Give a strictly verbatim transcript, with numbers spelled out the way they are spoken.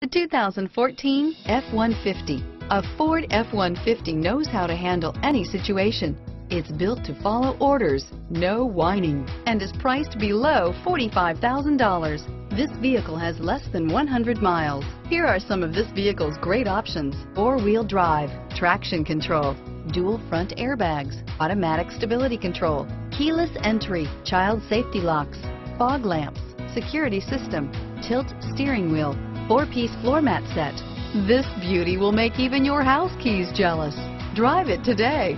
The two thousand fourteen F one fifty. A Ford F one fifty knows how to handle any situation. It's built to follow orders, no whining, and is priced below forty-five thousand dollars. This vehicle has less than one hundred miles. Here are some of this vehicle's great options: four-wheel drive, traction control, dual front airbags, automatic stability control, keyless entry, child safety locks, fog lamps, security system, tilt steering wheel, four-piece floor mat set. This beauty will make even your house keys jealous. Drive it today.